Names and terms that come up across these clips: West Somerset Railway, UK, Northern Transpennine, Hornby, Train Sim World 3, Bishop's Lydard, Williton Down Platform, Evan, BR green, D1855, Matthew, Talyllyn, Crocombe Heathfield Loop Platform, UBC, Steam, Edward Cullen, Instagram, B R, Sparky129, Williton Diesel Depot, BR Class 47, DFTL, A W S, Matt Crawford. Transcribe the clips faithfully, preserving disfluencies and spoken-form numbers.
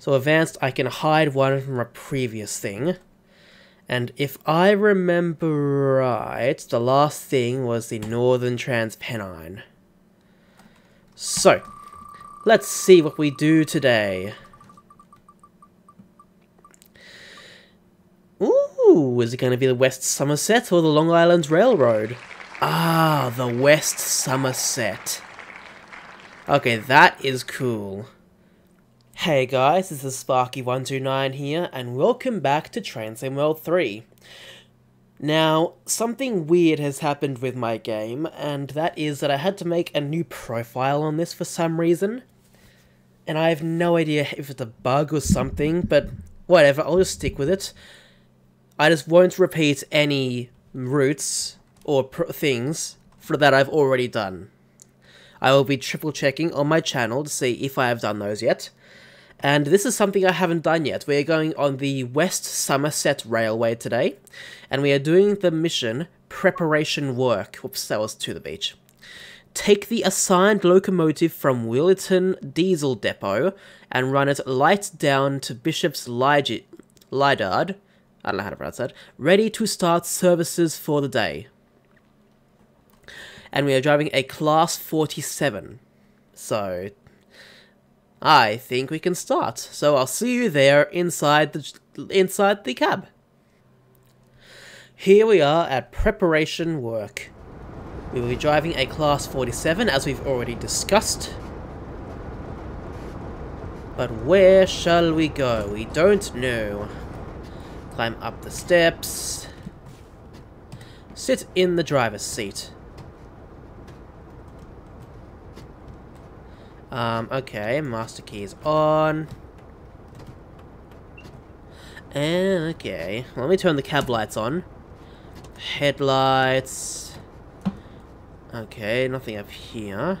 So advanced, I can hide one from a previous thing. And if I remember right, the last thing was the Northern Transpennine. So, let's see what we do today. Ooh, is it going to be the West Somerset or the Long Island Railroad? Ah, the West Somerset. Okay, that is cool. Hey guys, this is Sparky one two nine here, and welcome back to Train Sim World three. Now, something weird has happened with my game, and that is that I had to make a new profile on this for some reason. And I have no idea if it's a bug or something, but whatever, I'll just stick with it. I just won't repeat any routes or pr things for that I've already done. I will be triple checking on my channel to see if I have done those yet. And this is something I haven't done yet. We are going on the West Somerset Railway today, and we are doing the mission Preparation Work. Whoops, that was to the beach. Take the assigned locomotive from Williton Diesel Depot and run it light down to Bishop's Lydard, I don't know how to pronounce that, ready to start services for the day. And we are driving a Class forty-seven. So I think we can start. So I'll see you there inside the inside the cab. Here we are at preparation work. We will be driving a Class forty-seven as we've already discussed. But where shall we go? We don't know. Climb up the steps. Sit in the driver's seat. Um, okay, master key is on. And, okay, let me turn the cab lights on. Headlights. Okay, nothing up here.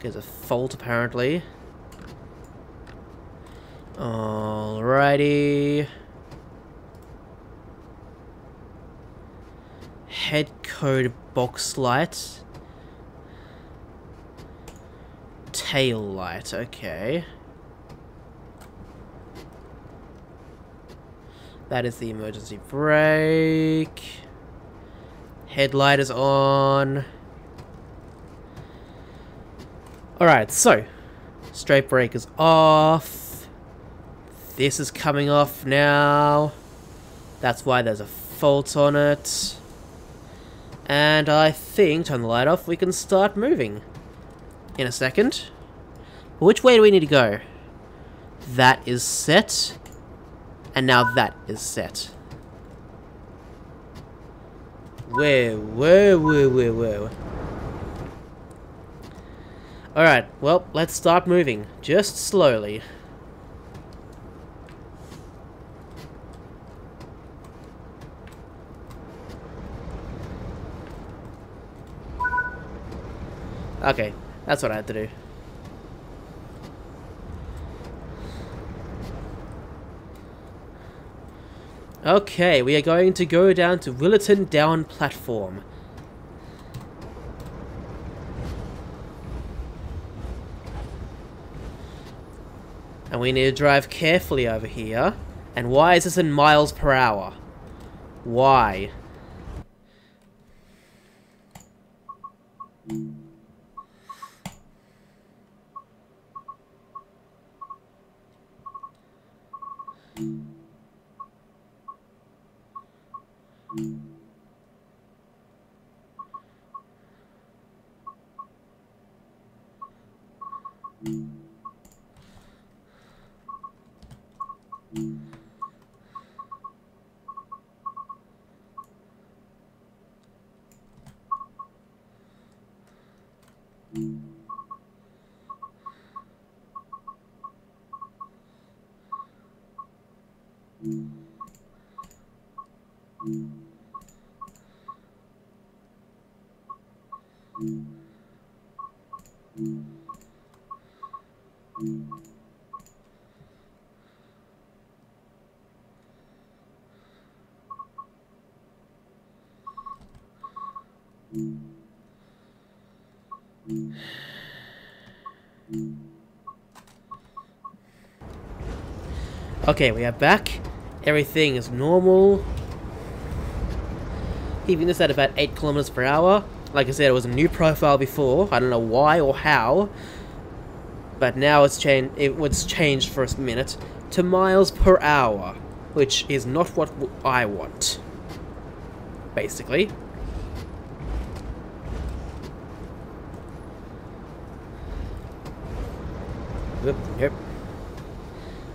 There's a fault, apparently. Alrighty. Head code box light. Tail light, okay. That is the emergency brake. Headlight is on. Alright, so. Straight brake is off. This is coming off now. That's why there's a fault on it. And I think, turn the light off, we can start moving in a second. Which way do we need to go? That is set. And now that is set. Whoa, whoa, whoa, whoa, whoa. Alright, well, let's start moving. Just slowly. Okay, that's what I had to do. Okay, we are going to go down to Williton Down Platform. And we need to drive carefully over here. And why is this in miles per hour? Why? Okay, we are back. Everything is normal. Keeping this at about eight kilometers per hour. Like I said, it was a new profile before. I don't know why or how. But now it's changed. It was changed for a minute to miles per hour, which is not what I want. Basically. Yep. Yep.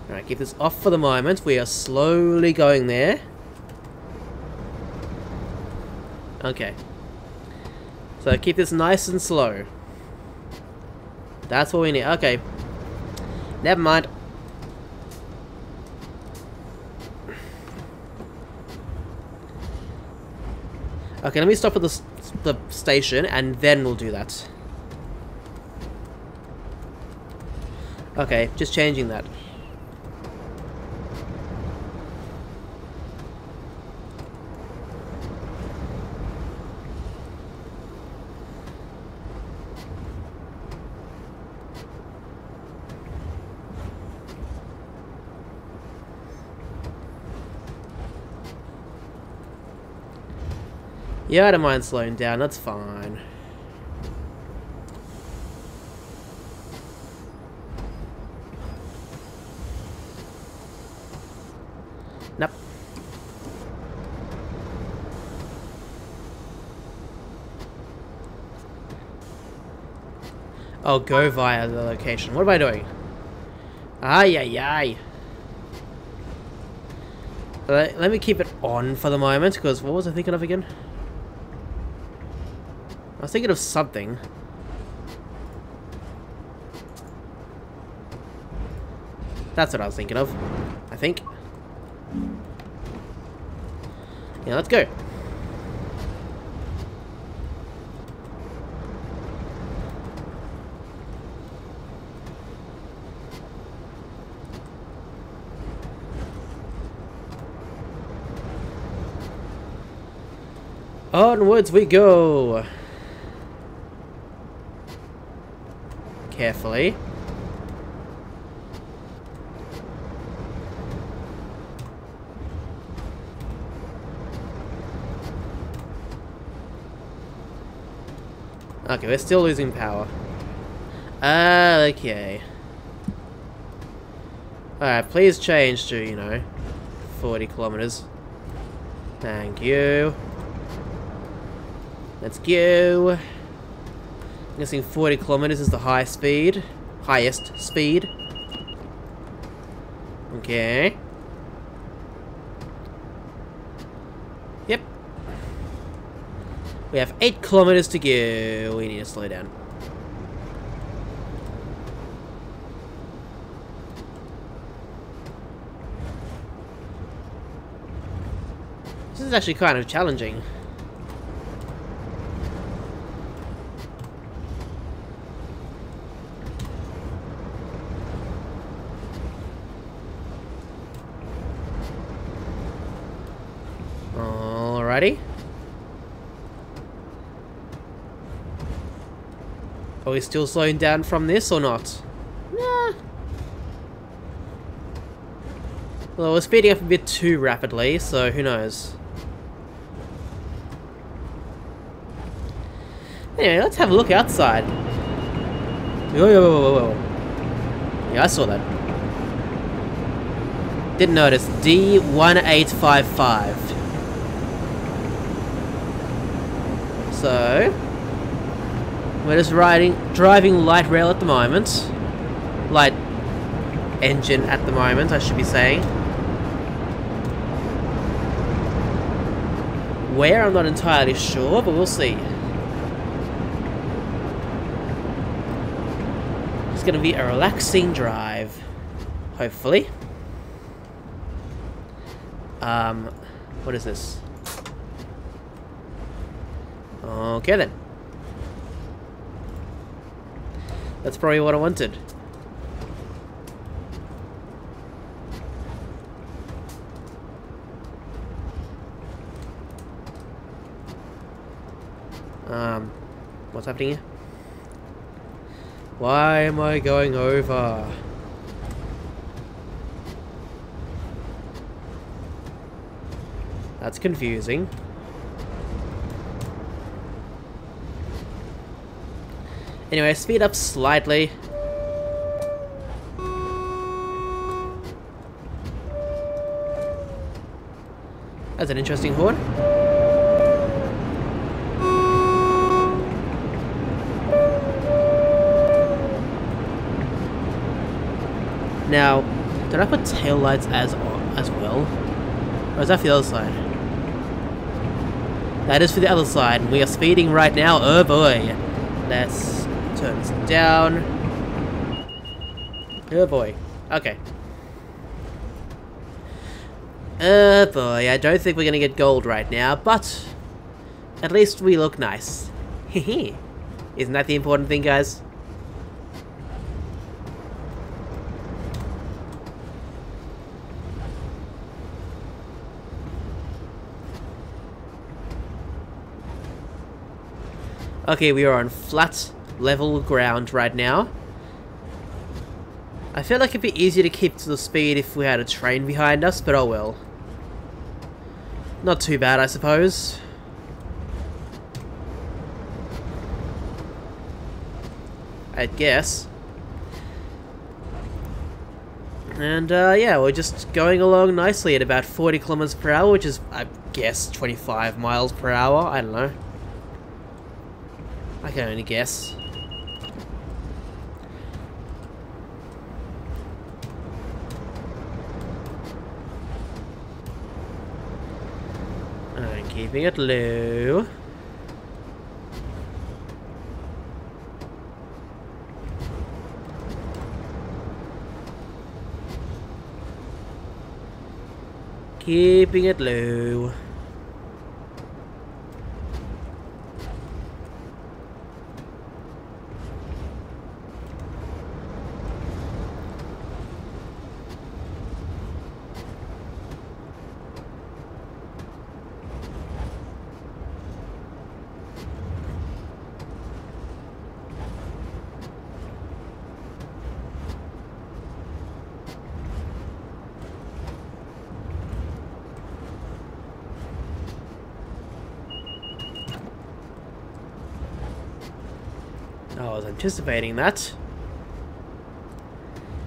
Alright, keep this off for the moment. We are slowly going there. Okay. So keep this nice and slow. That's what we need. Okay. Never mind. Okay, let me stop at the, the station and then we'll do that. Okay, just changing that. Yeah, I don't mind slowing down, that's fine. Nope. Oh, go via the location. What am I doing? Ay, ay, ay. Let, let me keep it on for the moment, because what was I thinking of again? I was thinking of something. That's what I was thinking of, I think. Yeah, let's go. Onwards we go. Carefully. Okay, we're still losing power. Uh, okay. Alright, please change to, you know, forty kilometers. Thank you. Let's go. I'm guessing forty kilometers is the high speed. Highest speed. Okay. Yep. We have eight kilometers to go. We need to slow down. This is actually kind of challenging. Are we still slowing down from this or not? Nah. Well, we're speeding up a bit too rapidly, so who knows. Anyway, let's have a look outside. Whoa, whoa, whoa, whoa. Yeah, I saw that. Didn't notice. D one eight five five. So, we're just riding, driving light rail at the moment. Light engine at the moment, I should be saying. Where, I'm not entirely sure, but we'll see. It's going to be a relaxing drive, hopefully. Um, what is this? Okay then. That's probably what I wanted. Um, what's happening here? Why am I going over? That's confusing. Anyway, speed up slightly. That's an interesting horn. Now, did I put taillights as on as well? Or is that for the other side? That is for the other side, and we are speeding right now, oh boy. Let's turn this down. Oh boy. Okay. Oh boy, I don't think we're gonna get gold right now, but at least we look nice. Hehe. Isn't that the important thing, guys? Okay, we are on flat, level ground right now. I feel like it'd be easier to keep to the speed if we had a train behind us, but oh well. Not too bad, I suppose. I guess. And, uh, yeah, we're just going along nicely at about forty kilometers per hour, which is, I guess, twenty-five miles per hour. I don't know. I can only guess. I'm keeping it low. Keeping it low. I was anticipating that.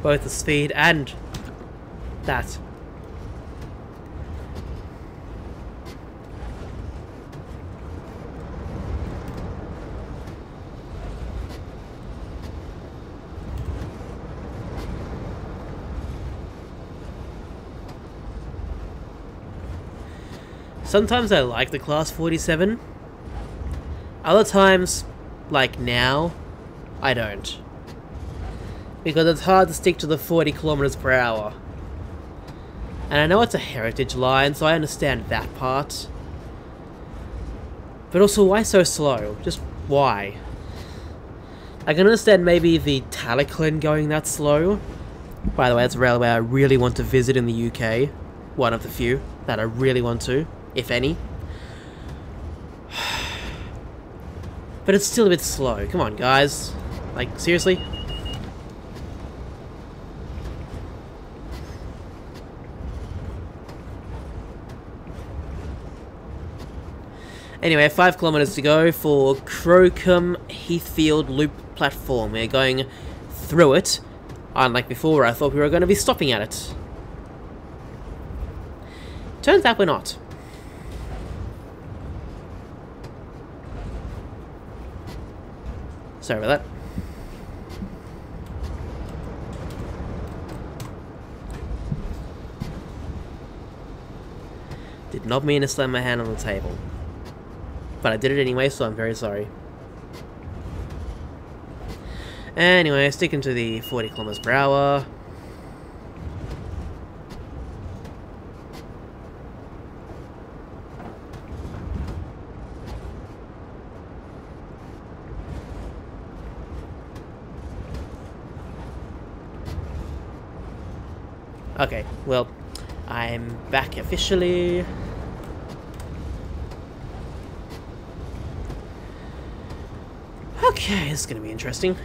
Both the speed and that. Sometimes I like the Class forty-seven. Other times, like now, I don't, because it's hard to stick to the forty kilometers per hour, and I know it's a heritage line, so I understand that part, but also why so slow? Just why? I can understand maybe the Talyllyn going that slow. By the way, that's a railway I really want to visit in the U K, one of the few that I really want to, if any. But it's still a bit slow, come on guys. Like, seriously? Anyway, five kilometers to go for Crocombe Heathfield Loop Platform. We're going through it. Unlike before, I thought we were going to be stopping at it. Turns out we're not. Sorry about that. Did not mean to slam my hand on the table, but I did it anyway, so I'm very sorry. Anyway, sticking to the forty kilometers per hour. Okay, well, I'm back officially. Okay, this is gonna be interesting.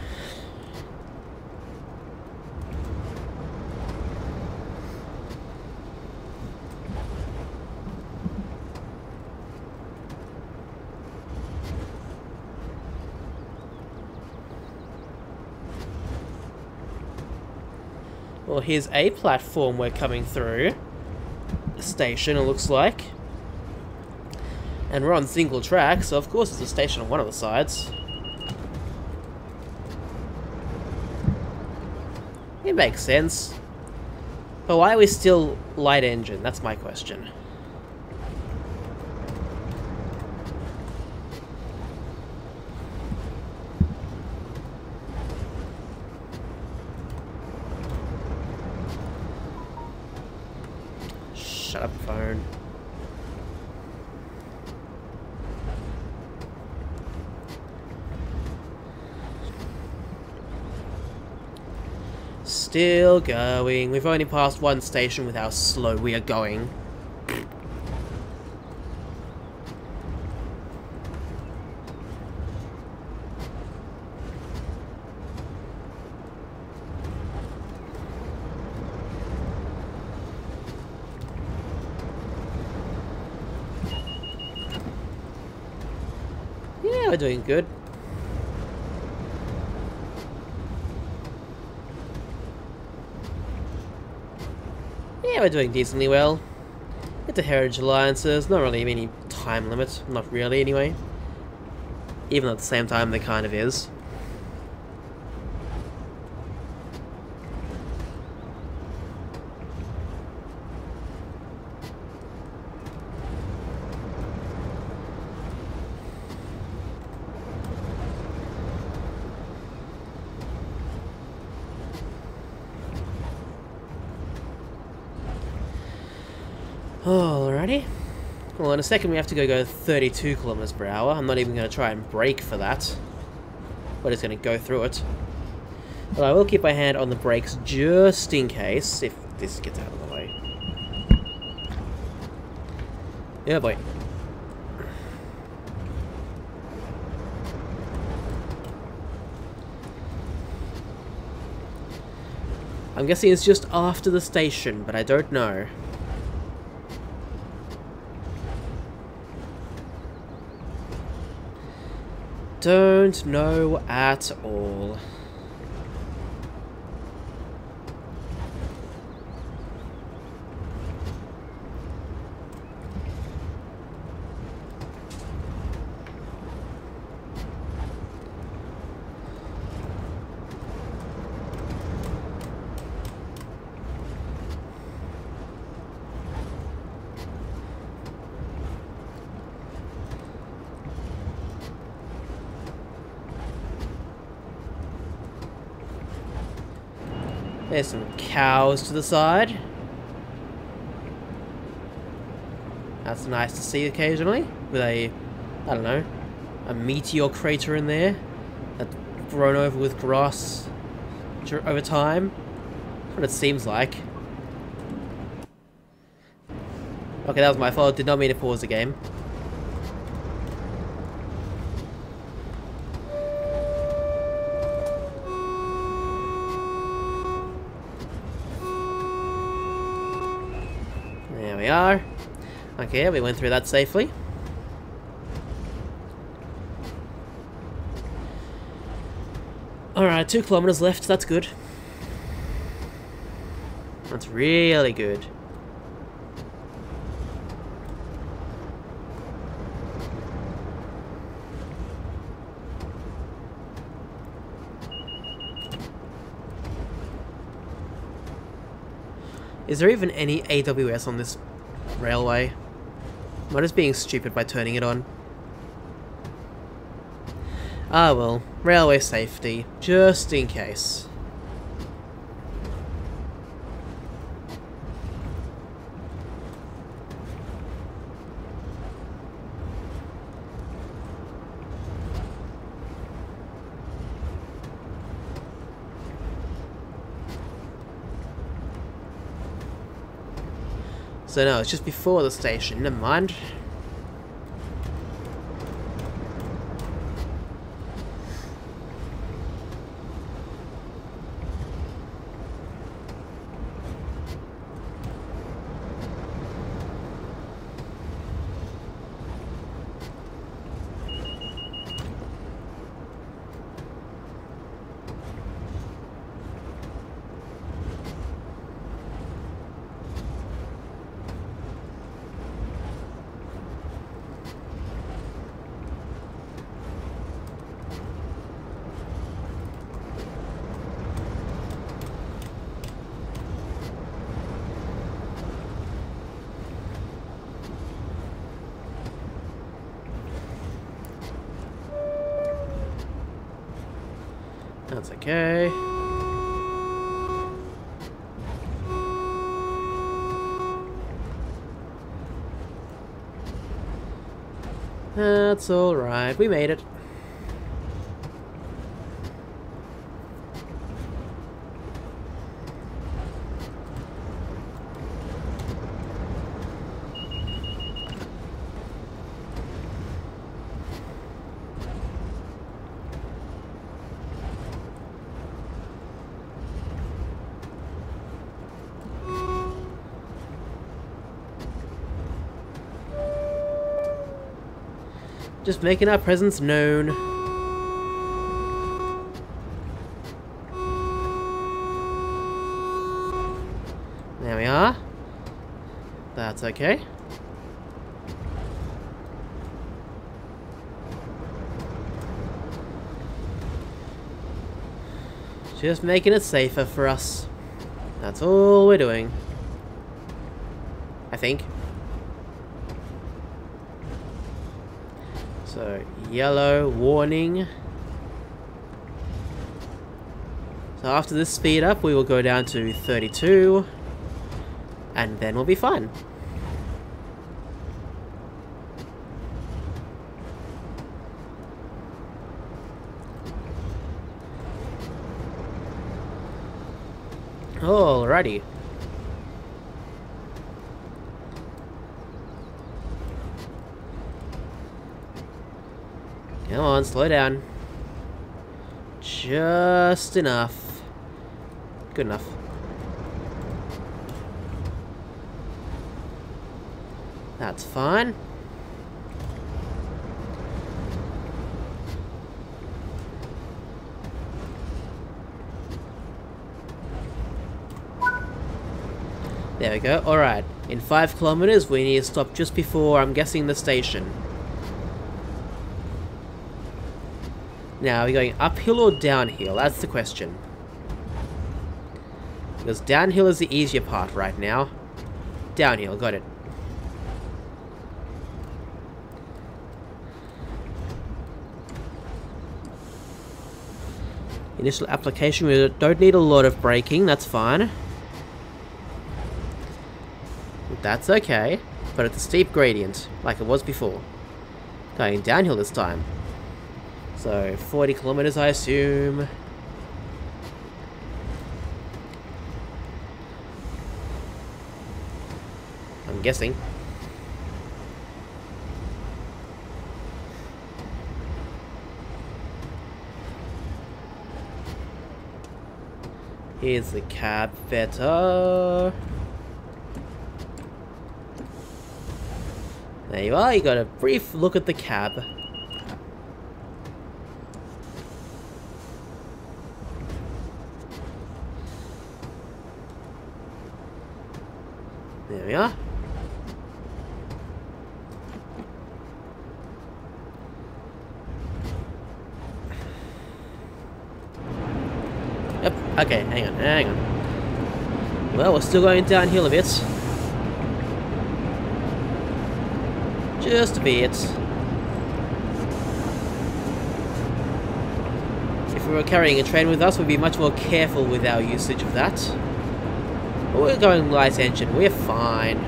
Well, here's a platform we're coming through. A station, it looks like. And we're on single track, so of course there's a station on one of the sides. It makes sense. But why are we still light engine? That's my question. Shut up, phone. Still going. We've only passed one station with how slow we are going. Yeah, we're doing good. Yeah, we're doing decently well. It's a heritage alliance, so there's not really any time limit. Not really, anyway. Even at the same time, there kind of is. Alrighty. Well, in a second we have to go go thirty-two kilometers per hour. I'm not even going to try and brake for that. We're just going to go through it. But I will keep my hand on the brakes just in case, if this gets out of the way. Yeah, boy. I'm guessing it's just after the station, but I don't know. Don't know at all. There's some cows to the side. That's nice to see occasionally, with a, I don't know, a meteor crater in there that's grown over with grass over time. That's what it seems like. Okay, that was my fault. Did not mean to pause the game. We are. Okay, we went through that safely. Alright, two kilometers left, that's good. That's really good. Is there even any A W S on this railway? Am I just being stupid by turning it on? Ah well, railway safety, just in case. So no, it's just before the station, never mind. That's okay. That's alright, we made it. Just making our presence known. There we are. That's okay. Just making it safer for us. That's all we're doing. I think. So, yellow warning. So after this speed up, we will go down to thirty-two. And then we'll be fine. Alrighty. Come on, slow down. Just enough. Good enough. That's fine. There we go. Alright. In five kilometers, we need to stop just before, I'm guessing, the station. Now, are we going uphill or downhill? That's the question. Because downhill is the easier part right now. Downhill, got it. Initial application, we don't need a lot of braking, that's fine. That's okay, but it's a steep gradient, like it was before. Going downhill this time. So, forty kilometers, I assume. I'm guessing. Here's the cab better. There you are, you got a brief look at the cab. There we are. Yep, okay, hang on, hang on. Well, we're still going downhill a bit. Just a bit. If we were carrying a train with us, we'd be much more careful with our usage of that. We're going light engine, we're fine.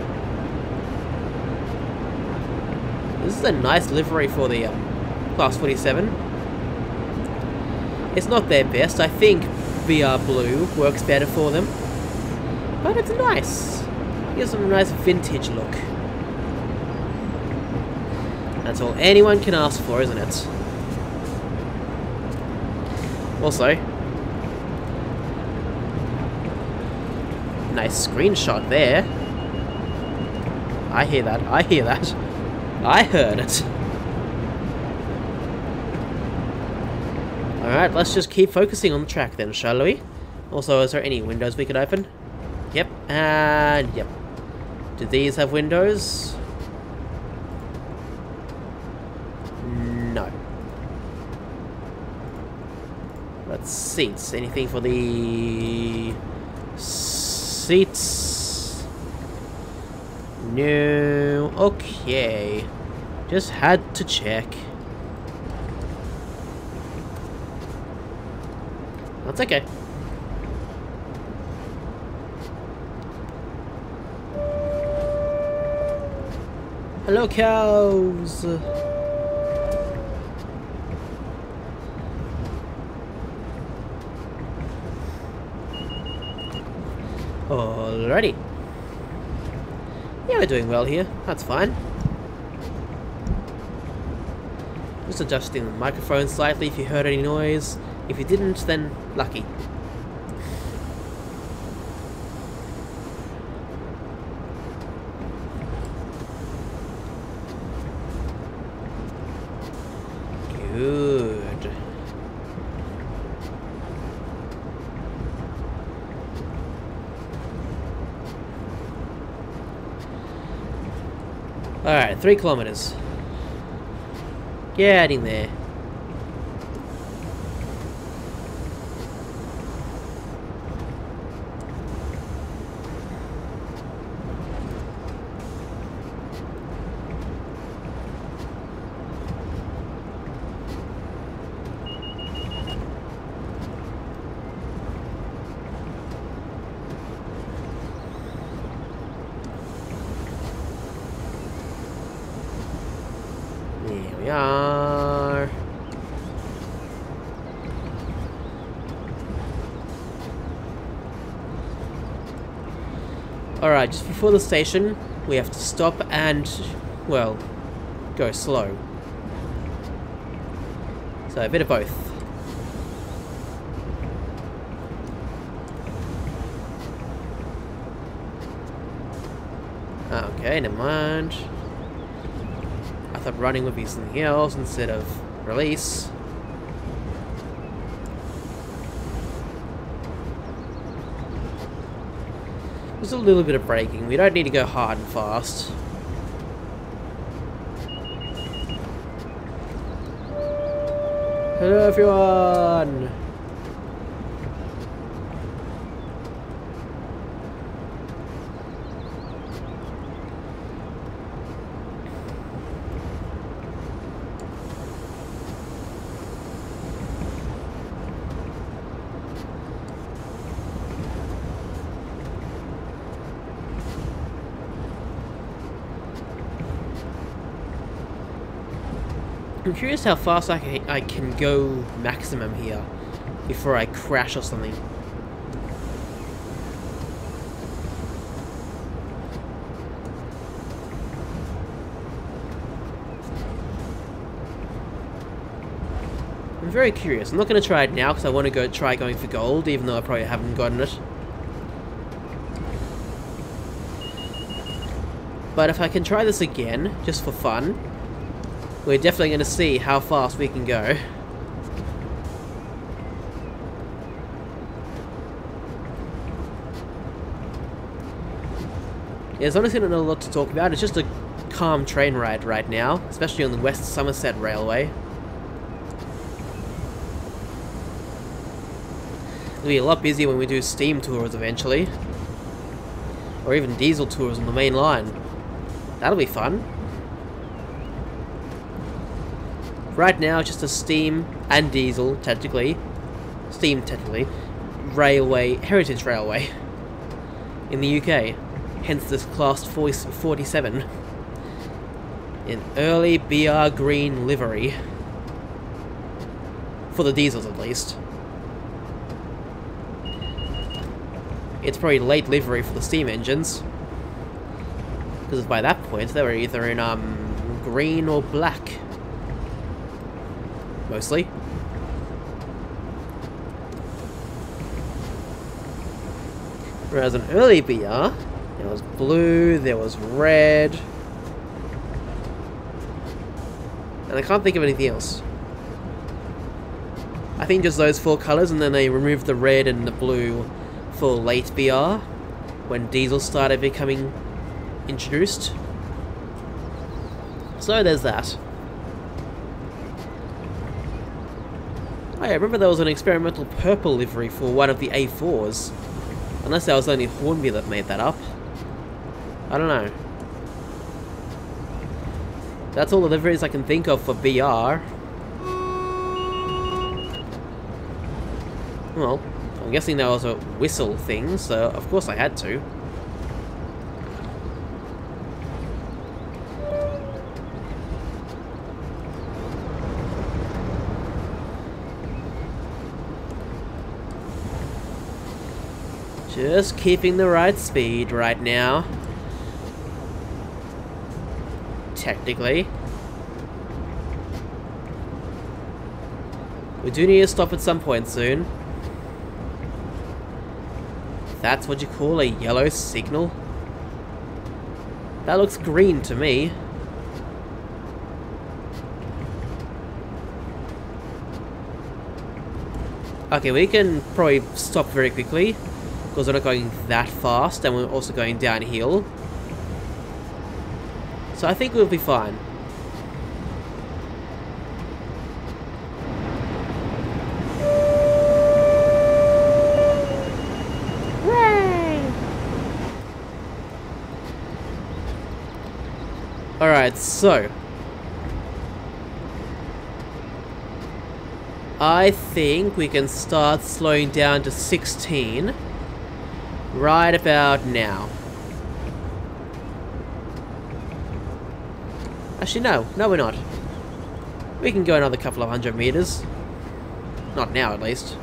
This is a nice livery for the um, Class forty-seven. It's not their best, I think B R blue works better for them. But it's nice. It gives them a nice vintage look. That's all anyone can ask for, isn't it? Also, nice screenshot there. I hear that, I hear that. I heard it. Alright, let's just keep focusing on the track then, shall we? Also, is there any windows we could open? Yep, and yep. Do these have windows? No. Let's see, it's anything for the seats. No. Okay. Just had to check. That's okay. Hello, cows. Alrighty. Yeah, we're doing well here. That's fine. Just adjusting the microphone slightly if you heard any noise. If you didn't, then lucky. Good. All right, three kilometers. Getting there. Alright, just before the station, we have to stop and, well, go slow. So, a bit of both. Okay, never mind. I thought running would be something else instead of release. Just a little bit of braking. We don't need to go hard and fast. Hello, everyone! I'm curious how fast I can, I can go maximum here before I crash or something. I'm very curious. I'm not going to try it now because I want to go try going for gold, even though I probably haven't gotten it. But if I can try this again, just for fun, we're definitely going to see how fast we can go. There's honestly not a lot to talk about. It's just a calm train ride right now, especially on the West Somerset Railway. It'll be a lot busier when we do steam tours eventually, or even diesel tours on the main line. That'll be fun. Right now, it's just a steam and diesel, technically, steam technically, railway, heritage railway in the U K. Hence this Class forty-seven in early B R green livery. For the diesels, at least. It's probably late livery for the steam engines, because by that point they were either in um, green or black. Mostly. Whereas an early B R, there was blue, there was red, and I can't think of anything else. I think just those four colours, and then they removed the red and the blue for late B R, when diesel started becoming introduced. So there's that. I remember there was an experimental purple livery for one of the A fours. Unless that was only Hornby that made that up. I don't know. That's all the liveries I can think of for B R. Well, I'm guessing there was a whistle thing, so of course I had to. Just keeping the right speed right now. Technically. We do need to stop at some point soon. That's what you call a yellow signal? That looks green to me. Okay, we can probably stop very quickly, because we're not going that fast, and we're also going downhill. So I think we'll be fine. Hooray! Alright, so I think we can start slowing down to sixteen. Right about now. Actually, no. No, we're not. We can go another couple of hundred meters. Not now, at least.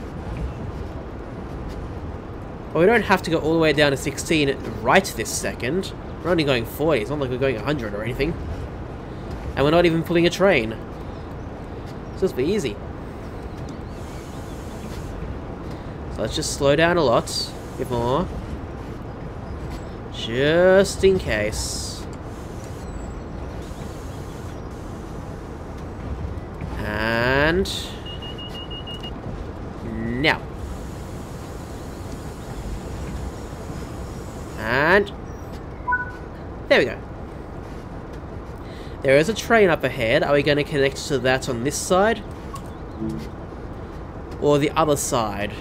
But we don't have to go all the way down to sixteen right this second. We're only going forty. It's not like we're going one hundred or anything. And we're not even pulling a train. So this will be easy. So let's just slow down a lot. A bit more. Just in case. And now. And there we go. There is a train up ahead. Are we going to connect to that on this side? Or the other side?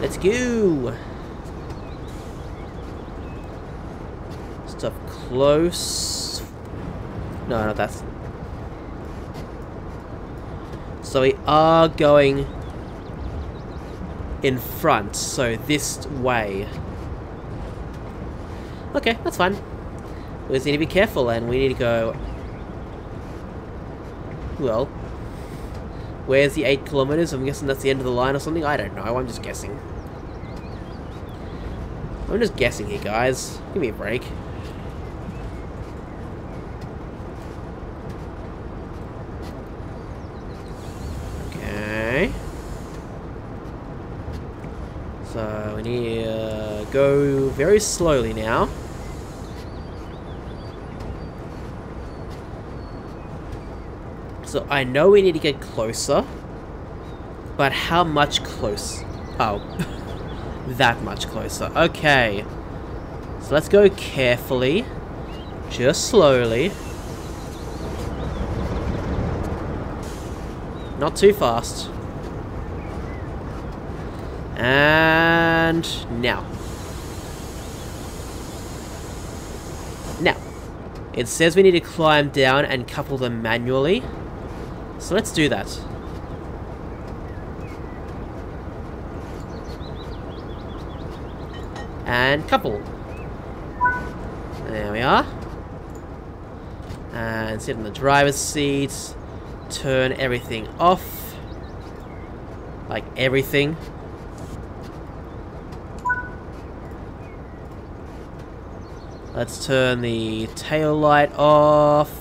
Let's go! Stop close. No, not that. So we are going in front, so this way. Okay, that's fine. We just need to be careful and we need to go. Well, where's the eight kilometers? I'm guessing that's the end of the line or something. I don't know, I'm just guessing. I'm just guessing here, guys. Give me a break. Okay. So, we need to uh, go very slowly now. So, I know we need to get closer. But how much close? Oh. That much closer. Okay. So let's go carefully. Just slowly. Not too fast. And now. Now. It says we need to climb down and couple them manually. So let's do that. And couple. There we are. And sit in the driver's seat. Turn everything off. Like everything. Let's turn the tail light off.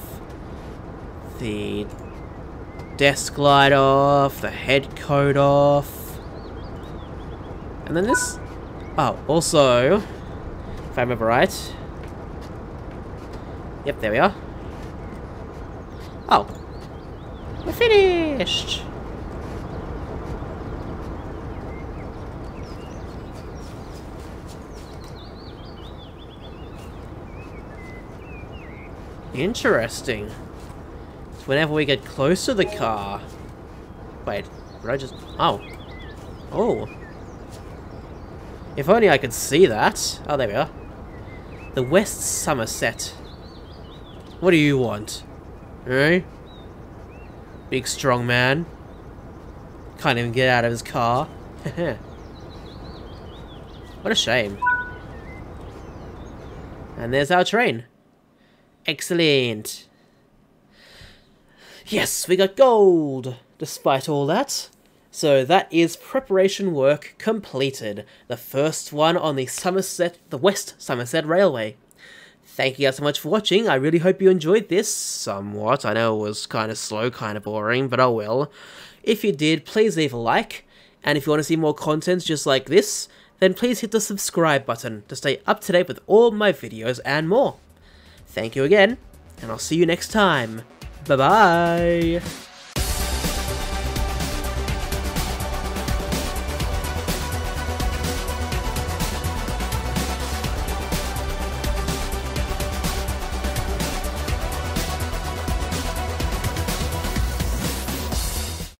The desk light off. The head coat off. And then this. Oh, also, if I remember right. Yep, there we are. Oh. We're finished! Interesting. So whenever we get close to the car. Wait, did I just. Oh. Oh. If only I could see that. Oh, there we are. The West Somerset. What do you want? Eh? Big strong man. Can't even get out of his car. What a shame. And there's our train. Excellent. Yes, we got gold, despite all that. So that is preparation work completed. The first one on the Somerset, the West Somerset Railway. Thank you guys so much for watching. I really hope you enjoyed this somewhat. I know it was kind of slow, kind of boring, but oh well. If you did, please leave a like. And if you want to see more content just like this, then please hit the subscribe button to stay up to date with all my videos and more. Thank you again, and I'll see you next time. Bye-bye!